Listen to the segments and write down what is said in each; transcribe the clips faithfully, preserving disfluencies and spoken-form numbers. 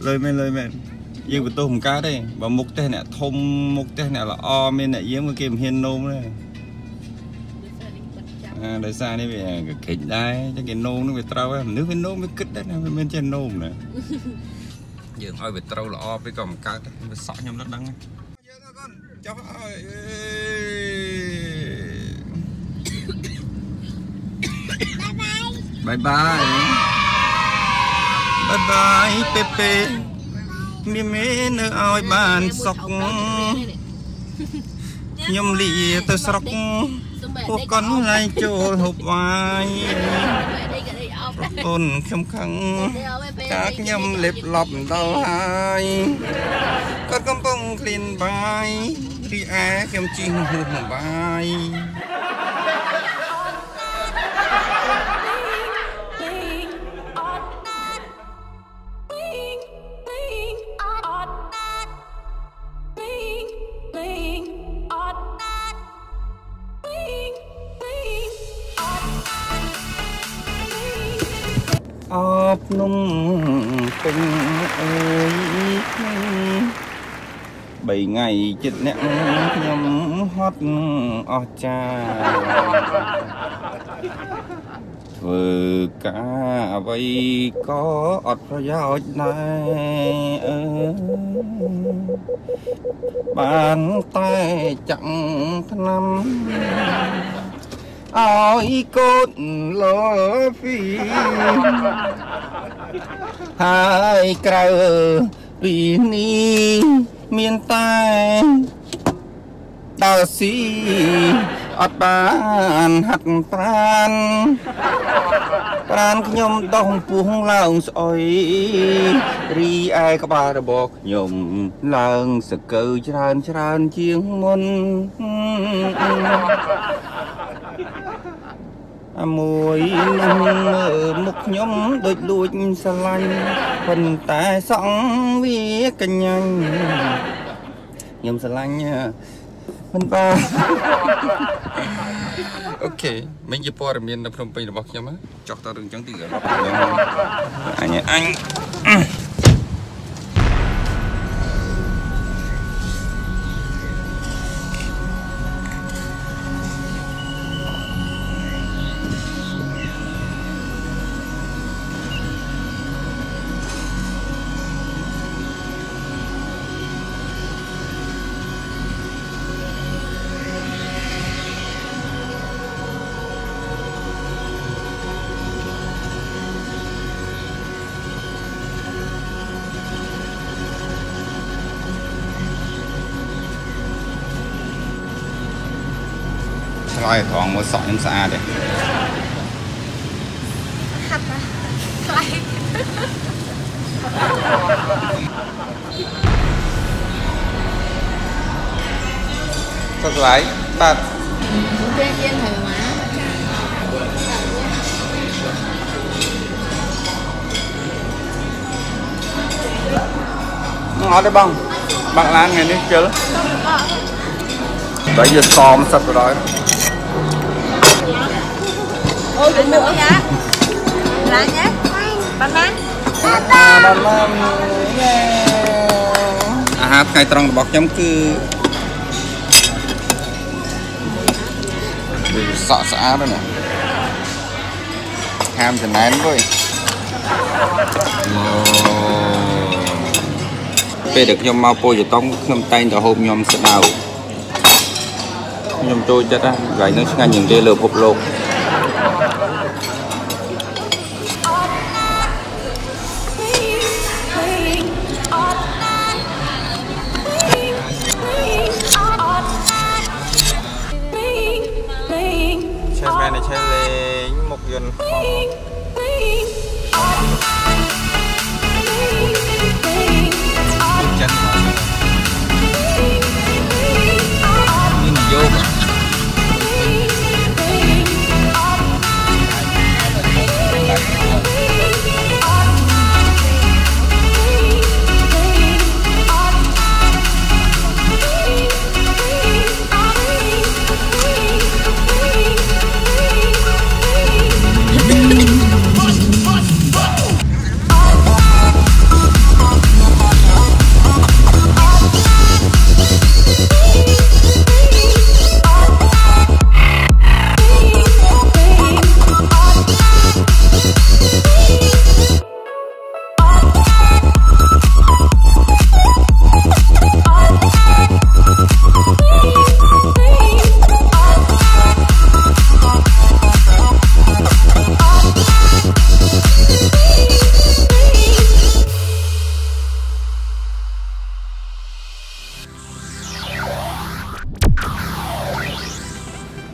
Lời men lời men, yêu của tôi không cá đây, và mục tên này thông mục tên này là o men này yếm cái kìm hiên nôm đây. À, đời xa đi về cái đây, cái nôm nó về trâu ấy, nước bên nôm mới cứt đấy này, bên trên nôm này. Giờ thôi về trâu là o với còn cá, về sọ nhom đất đắng. Bye bye. Bye bye. Bye bye Pepe, mi mê nơ ao bàn sọc, nhom lì tơ sọc, cô con lai trôi hộp vai, con khăm khăng, các nhom lệp lọp đầu hai, con công bông liền bay, đi á khăm chinh hụp bay. Ốp nung tinh ơi bảy ngày chật nẹn nhầm hót o cha vừa cả vây có ọt giao này bàn tay chẳng năm ôi cốt lỡ phi hai cờ vì ni miền tay đào xí ọt bàn hạt tan tan nhom đông buông làng sỏi ri ai các bà đã bọc nhom làng sực cờ tràn tràn chiêng môn mùi nâng mục nhóm đôi đuôi xa lanh phần tài sóng với cành nhanh nhóm xa lanh nha phần ba ok mình dịp bỏ miền đập rộng bình là bọc nhóm á chọc ta đừng chẳng tìm ra bọc anh ấy anh thôi còn một sọ em xa đi thật à lại thật lại bạn quen quen thoải mái ngọt đấy bông bạn làm ngày đi chứ bây giờ xòm sạch rồi ôi đừng nữa nhá lá nhé banana banana à ha ngày trong bọc nhóm cứ sọ sọ đây nè ham thì nén thôi bây được nhóm mau pôi giờ tông nhóm tay giờ hôm nhóm sẽ đào nhóm trôi chết á vậy nó ngay nhìn đây lừa hộp lô ช่แม่ในเชลงหมกยนจันหอมยิ่งโยก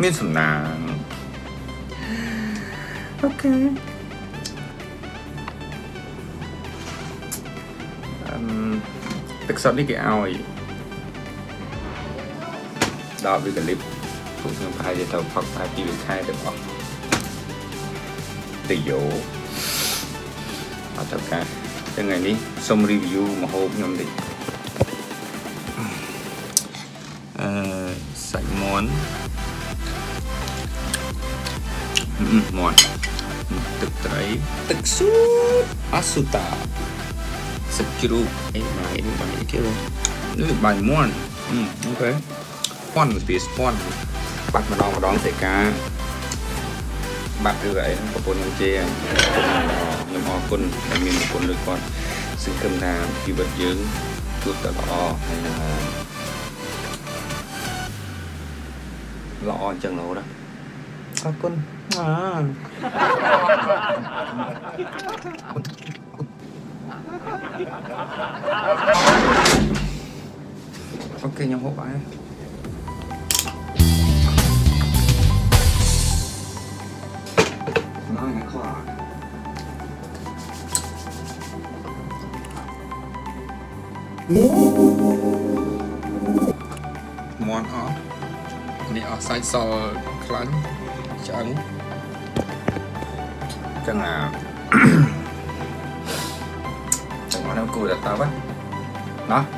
มีสุนัขโอเคตึกสดนี่กี่เอาอีกดาววิกฤตผู้เชี่ยวชาญจะทำพักพาที่วิจัยได้บอกติโยเอาทำกันยังไงนี่ส่งรีวิวมาโฮมยมดิเอ่อใส่มอนหมอนตึกไตรตึกสุดอสุตาสกิรูไอ้ใบใบเกี่ยวนี่ใบม้วนอืมโอเคป้อนปีสป้อนบัดมาดองมาดองใส่กาบัดด้วยไอ้กระปุกน้ำเจนน้ำออกุนน้ำมีกุนด้วยก่อนซึ่งคำนามที่บัดยืนรูปตะลอให้นะลอจังเราละออกุนอ่าโอเคยังหกไปน้องยังขวาหมอนอ๋อนี่อ๋อไซส์ซอลคลันจังจังอ่ะจังหวะนั้นกูจะตาบ้าเนาะจัง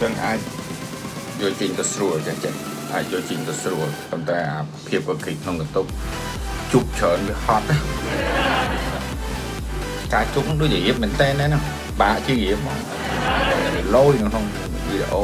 จังไอ้โยจินตัวสรวจจังจังไอ้โยจินตัวสรวจตั้งแต่เพียบกับกิจน้องกระตุกจุกเฉินไปฮอตนะการจุกด้วยอย่างเย็บเหมือนเต้นแน่นอนบ้าชื่อเยี่ยมโลยน้องท่องวิดีโอ